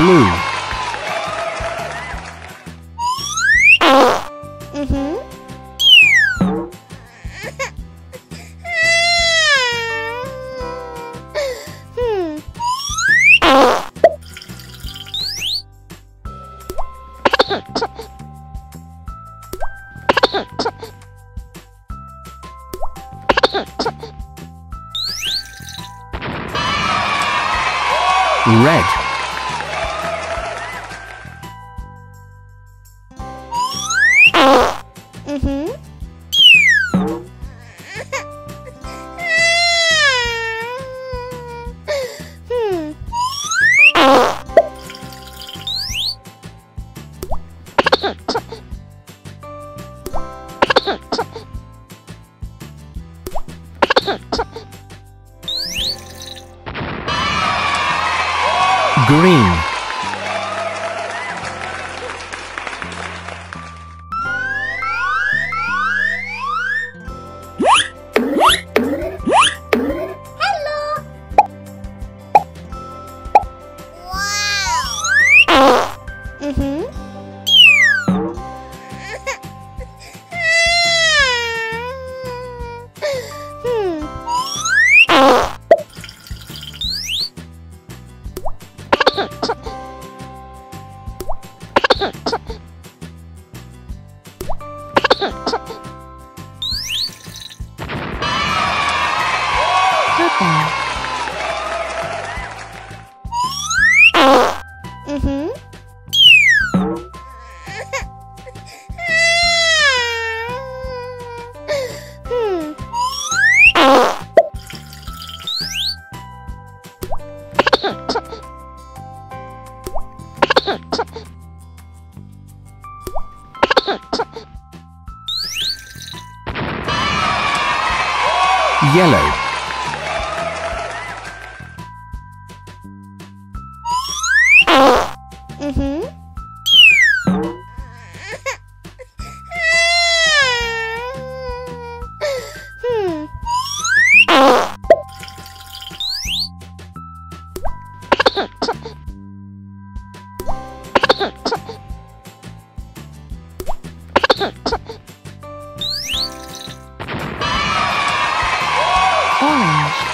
blue. Red. Green. Hello. Wow. Yellow. Orange.